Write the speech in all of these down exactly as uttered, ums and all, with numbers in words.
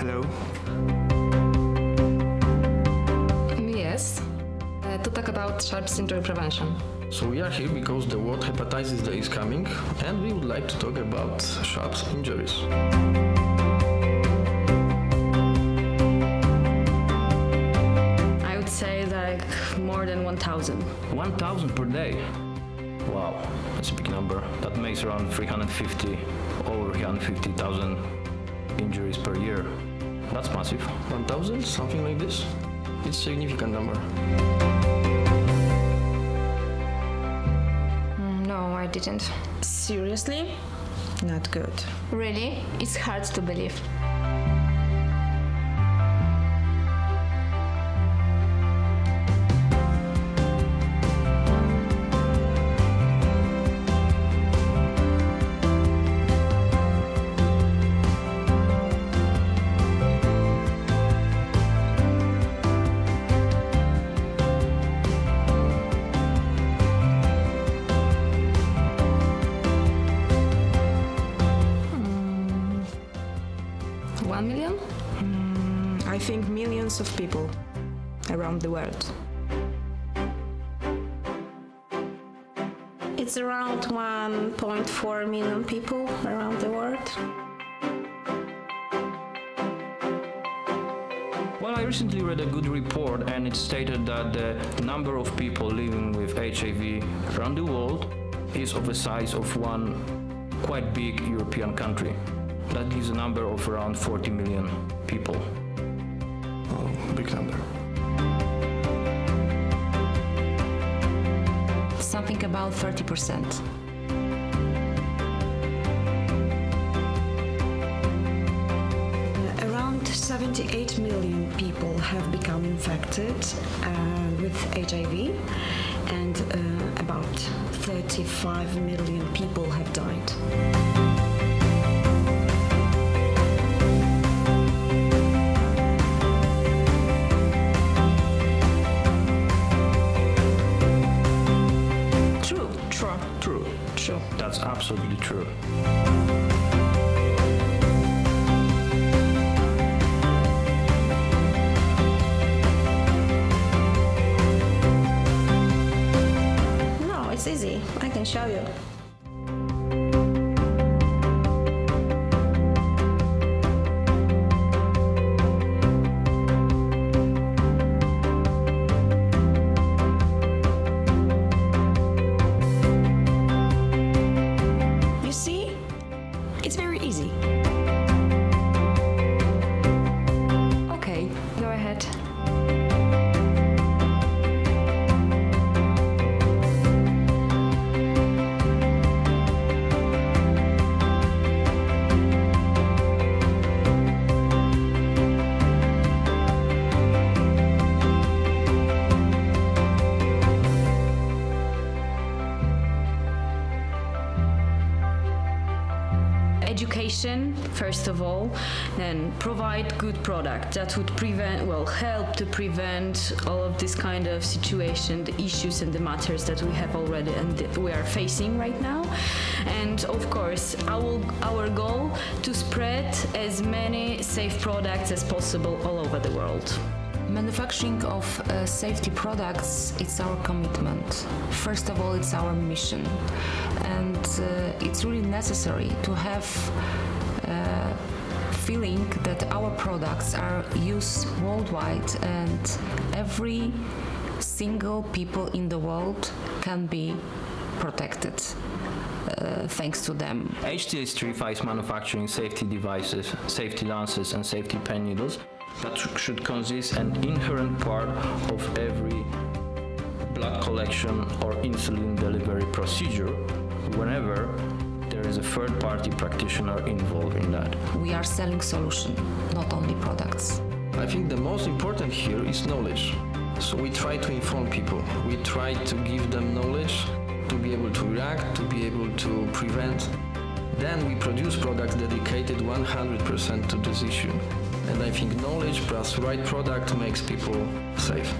Hello. Yes. Uh, to talk about Sharpe syndrome prevention. So we are here because the World Hepatitis Day is coming and we would like to talk about Sharpe's injuries. I would say like more than one thousand. one thousand per day? Wow, that's a big number. That makes around three hundred fifty over three hundred fifty thousand injuries per year. That's massive. one thousand, something like this? It's a significant number. No, I didn't. Seriously? Not good. Really? It's hard to believe. One million? Mm, I think millions of people around the world. It's around one point four million people around the world. Well, I recently read a good report and it stated that the number of people living with H I V around the world is of the size of one quite big European country. That gives a number of around forty million people. Oh, big number. Something about thirty percent. Around seventy-eight million people have become infected uh, with H I V, and uh, about thirty-five million people have died. True. Sure. That's absolutely true. No, it's easy. I can show you. It's very easy. Okay, go ahead. Education, first of all, and provide good product that would prevent, well, help to prevent all of this kind of situation, the issues and the matters that we have already and that we are facing right now. And of course, our, our goal to spread as many safe products as possible all over the world. Manufacturing of uh, safety products, it's our commitment. First of all, it's our mission. And uh, it's really necessary to have uh, feeling that our products are used worldwide and every single people in the world can be protected. Uh, thanks to them. H T L-STREFA is manufacturing safety devices, safety lances and safety pen needles that should consist an inherent part of every blood collection or insulin delivery procedure whenever there is a third-party practitioner involved in that. We are selling solutions, not only products. I think the most important here is knowledge. So we try to inform people, we try to give them knowledge to be able to react, to be able to prevent. Then we produce products dedicated one hundred percent to this issue. And I think knowledge plus right product makes people safe.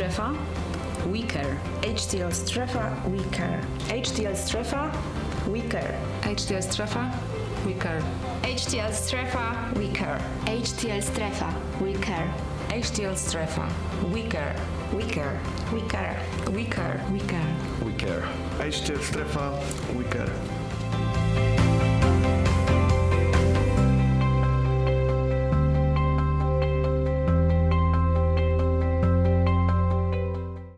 H T L-STREFA, weaker. H T L-STREFA, weaker. H T L-STREFA, weaker. H T L-STREFA, weaker. H T L-STREFA, weaker. H T L-STREFA, weaker. H T L-STREFA, weaker. Weaker. Weaker. Weaker. Weaker. Weaker. H T L-STREFA, weaker.